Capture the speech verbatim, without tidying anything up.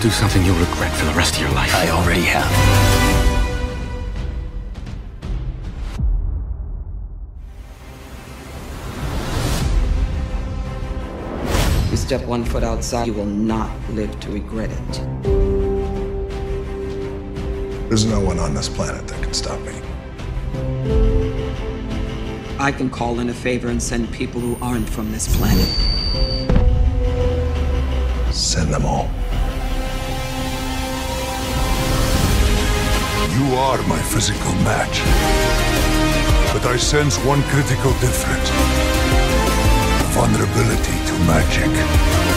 Don't do something you'll regret for the rest of your life. I already have. You step one foot outside, you will not live to regret it. There's no one on this planet that can stop me. I can call in a favor and send people who aren't from this planet. Send them all. You are my physical match. But I sense one critical difference. Vulnerability to magic.